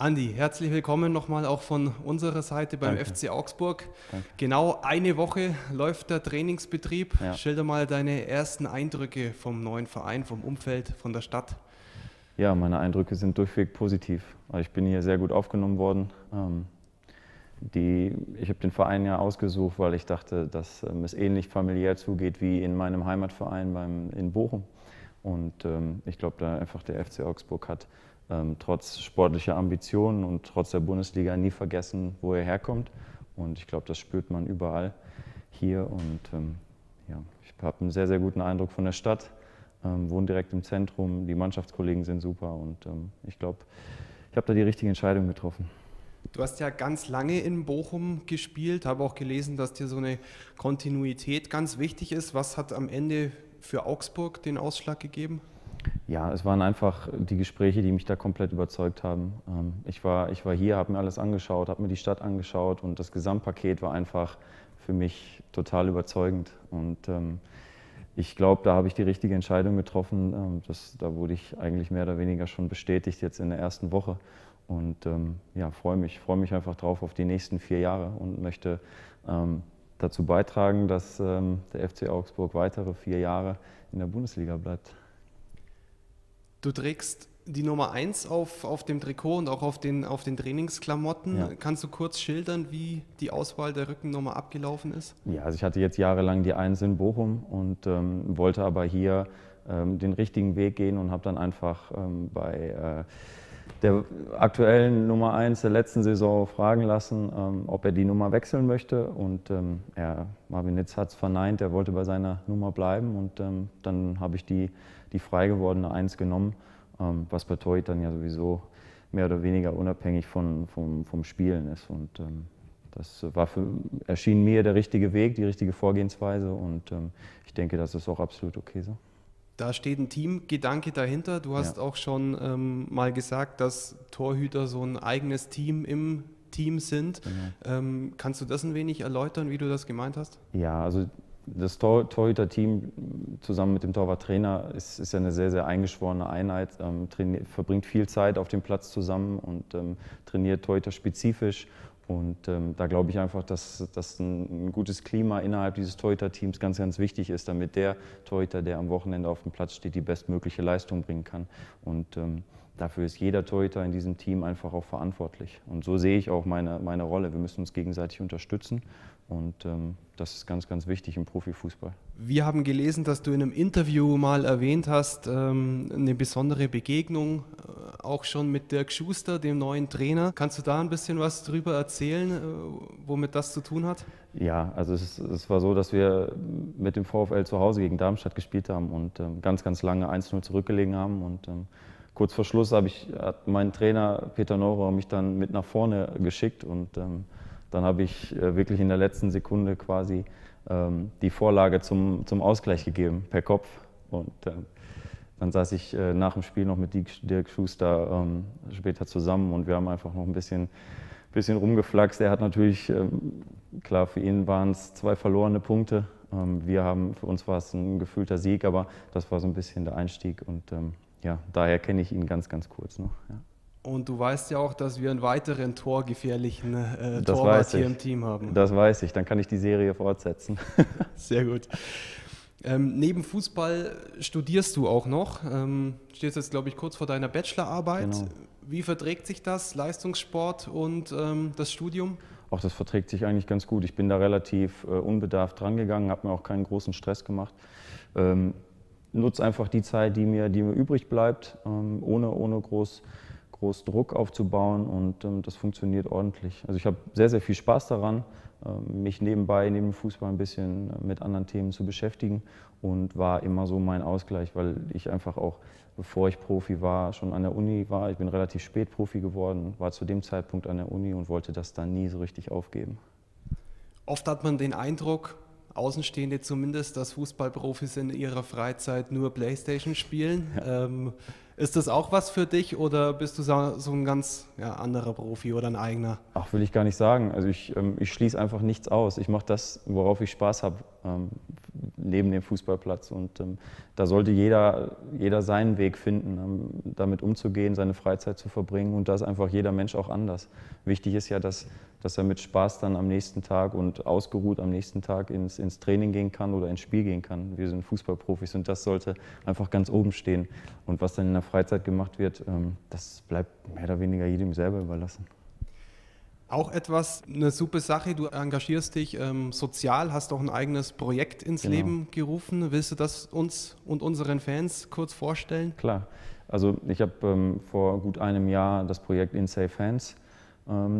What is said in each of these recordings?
Andi, herzlich willkommen nochmal auch von unserer Seite beim FC Augsburg. Danke. Genau eine Woche läuft der Trainingsbetrieb. Ja. Schilder mal deine ersten Eindrücke vom neuen Verein, vom Umfeld, von der Stadt. Ja, meine Eindrücke sind durchweg positiv. Ich bin hier sehr gut aufgenommen worden. Ich habe den Verein ja ausgesucht, weil ich dachte, dass es ähnlich familiär zugeht wie in meinem Heimatverein in Bochum. Und ich glaube, da einfach der FC Augsburg hat trotz sportlicher Ambitionen und trotz der Bundesliga nie vergessen, wo er herkommt. Und ich glaube, das spürt man überall hier. Und ja, ich habe einen sehr, sehr guten Eindruck von der Stadt, wohne direkt im Zentrum, die Mannschaftskollegen sind super und ich glaube, ich habe da die richtige Entscheidung getroffen. Du hast ja ganz lange in Bochum gespielt, habe auch gelesen, dass dir so eine Kontinuität ganz wichtig ist. Was hat am Ende für Augsburg den Ausschlag gegeben? Ja, es waren einfach die Gespräche, die mich da komplett überzeugt haben. Ich war hier, habe mir alles angeschaut, habe mir die Stadt angeschaut und das Gesamtpaket war einfach für mich total überzeugend. Und ich glaube, da habe ich die richtige Entscheidung getroffen. Da wurde ich eigentlich mehr oder weniger schon bestätigt jetzt in der ersten Woche. Und ja, freue mich einfach drauf auf die nächsten 4 Jahre und möchte dazu beitragen, dass der FC Augsburg weitere 4 Jahre in der Bundesliga bleibt. Du trägst die Nummer 1 auf dem Trikot und auch auf den Trainingsklamotten. Ja. Kannst du kurz schildern, wie die Auswahl der Rückennummer abgelaufen ist? Ja, also ich hatte jetzt jahrelang die 1 in Bochum und wollte aber hier den richtigen Weg gehen und habe dann einfach bei der aktuellen Nummer 1 der letzten Saison fragen lassen, ob er die Nummer wechseln möchte. Und Marvin Nitz hat es verneint, er wollte bei seiner Nummer bleiben. Und dann habe ich die frei gewordene 1 genommen, was bei Torhütern ja sowieso mehr oder weniger unabhängig vom Spielen ist. Und das erschien mir der richtige Weg, die richtige Vorgehensweise. Und ich denke, das ist auch absolut okay so. Da steht ein Teamgedanke dahinter. Du hast auch schon mal gesagt, dass Torhüter so ein eigenes Team im Team sind. Genau. Kannst du das ein wenig erläutern, wie du das gemeint hast? Ja, also das Torhüter-Team zusammen mit dem Torwarttrainer ist ja eine sehr, sehr eingeschworene Einheit, verbringt viel Zeit auf dem Platz zusammen und trainiert Torhüter spezifisch. Und da glaube ich einfach, dass ein gutes Klima innerhalb dieses Torhüter-Teams ganz, ganz wichtig ist, damit der Torhüter, der am Wochenende auf dem Platz steht, die bestmögliche Leistung bringen kann. Und dafür ist jeder Torhüter in diesem Team einfach auch verantwortlich. Und so sehe ich auch meine Rolle. Wir müssen uns gegenseitig unterstützen. Und das ist ganz, ganz wichtig im Profifußball. Wir haben gelesen, dass du in einem Interview mal erwähnt hast, eine besondere Begegnung, auch schon mit Dirk Schuster, dem neuen Trainer. Kannst du da ein bisschen was drüber erzählen, womit das zu tun hat? Ja, also es war so, dass wir mit dem VfL zu Hause gegen Darmstadt gespielt haben und ganz, ganz lange 1-0 zurückgelegen haben. Und kurz vor Schluss hat mein Trainer Peter Neururer mich dann mit nach vorne geschickt und dann habe ich wirklich in der letzten Sekunde quasi die Vorlage zum Ausgleich gegeben, per Kopf. Und dann saß ich nach dem Spiel noch mit Dirk Schuster später zusammen und wir haben einfach noch ein bisschen rumgeflaxt. Er hat natürlich, klar, für ihn waren es 2 verlorene Punkte. Für uns war es ein gefühlter Sieg, aber das war so ein bisschen der Einstieg. Und ja, daher kenne ich ihn ganz, ganz kurz noch. Ja. Und du weißt ja auch, dass wir einen weiteren torgefährlichen Torwart hier im Team haben. Das weiß ich, dann kann ich die Serie fortsetzen. Sehr gut. Neben Fußball studierst du auch noch. Stehst jetzt, glaube ich, kurz vor deiner Bachelorarbeit. Genau. Wie verträgt sich das, Leistungssport und das Studium? Auch das verträgt sich eigentlich ganz gut. Ich bin da relativ unbedarft drangegangen, habe mir auch keinen großen Stress gemacht. Nutze einfach die Zeit, die mir übrig bleibt, ohne großen Druck aufzubauen und das funktioniert ordentlich. Also ich habe sehr, sehr viel Spaß daran, mich neben dem Fußball ein bisschen mit anderen Themen zu beschäftigen und war immer so mein Ausgleich, weil ich einfach auch, bevor ich Profi war, schon an der Uni war. Ich bin relativ spät Profi geworden, war zu dem Zeitpunkt an der Uni und wollte das dann nie so richtig aufgeben. Oft hat man den Eindruck, Außenstehende zumindest, dass Fußballprofis in ihrer Freizeit nur Playstation spielen. Ja. Ist das auch was für dich oder bist du so ein ganz anderer Profi oder ein eigener? Ach, will ich gar nicht sagen. Also ich schließe einfach nichts aus. Ich mache das, worauf ich Spaß habe, neben dem Fußballplatz. Und da sollte jeder seinen Weg finden, damit umzugehen, seine Freizeit zu verbringen. Und da ist einfach jeder Mensch auch anders. Wichtig ist ja, dass er mit Spaß dann am nächsten Tag und ausgeruht am nächsten Tag ins Training gehen kann oder ins Spiel gehen kann. Wir sind Fußballprofis und das sollte einfach ganz oben stehen. Und was dann in der Freizeit gemacht wird, das bleibt mehr oder weniger jedem selber überlassen. Auch eine super Sache, du engagierst dich sozial, hast auch ein eigenes Projekt ins Leben gerufen. Willst du das uns und unseren Fans kurz vorstellen? Klar, also ich habe vor gut einem Jahr das Projekt In Safe Hands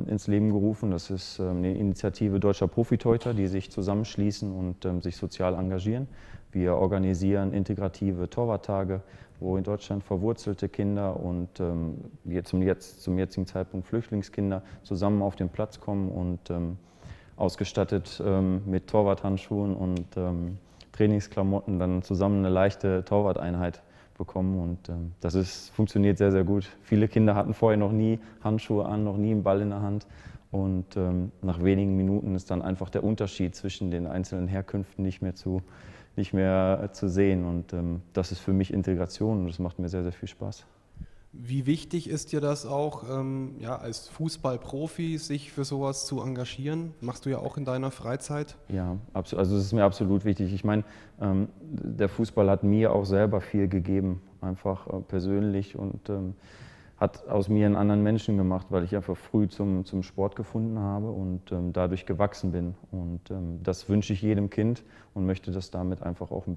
ins Leben gerufen. Das ist eine Initiative deutscher Profitorhüter, die sich zusammenschließen und sich sozial engagieren. Wir organisieren integrative Torwarttage, wo in Deutschland verwurzelte Kinder und zum jetzigen Zeitpunkt Flüchtlingskinder zusammen auf den Platz kommen und ausgestattet mit Torwarthandschuhen und Trainingsklamotten dann zusammen eine leichte Torwarteinheit bekommen und das funktioniert sehr, sehr gut. Viele Kinder hatten vorher noch nie Handschuhe an, noch nie einen Ball in der Hand und nach wenigen Minuten ist dann einfach der Unterschied zwischen den einzelnen Herkünften nicht mehr zu sehen und das ist für mich Integration und das macht mir sehr, sehr viel Spaß. Wie wichtig ist dir das auch, als Fußballprofi sich für sowas zu engagieren? Machst du ja auch in deiner Freizeit. Ja, also es ist mir absolut wichtig. Ich meine, der Fußball hat mir auch selber viel gegeben, einfach persönlich und hat aus mir einen anderen Menschen gemacht, weil ich einfach früh zum Sport gefunden habe und dadurch gewachsen bin. Und das wünsche ich jedem Kind und möchte das damit einfach auch ein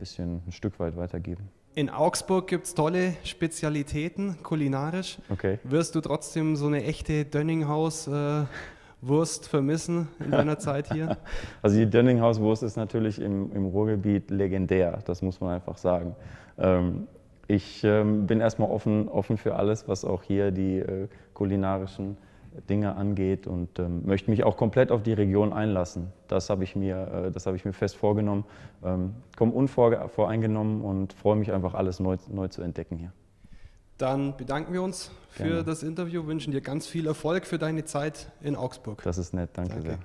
Stück weit weitergeben. In Augsburg gibt es tolle Spezialitäten, kulinarisch. Okay. Wirst du trotzdem so eine echte Dönninghaus-Wurst vermissen in deiner Zeit hier? Also die Dönninghaus-Wurst ist natürlich im Ruhrgebiet legendär, das muss man einfach sagen. Ich bin erstmal offen für alles, was auch hier die kulinarischen Dinge angeht und möchte mich auch komplett auf die Region einlassen. Das habe ich mir fest vorgenommen. Komme unvoreingenommen und freue mich einfach, alles neu zu entdecken hier. Dann bedanken wir uns für das Interview, wünschen dir ganz viel Erfolg für deine Zeit in Augsburg. Das ist nett, danke sehr.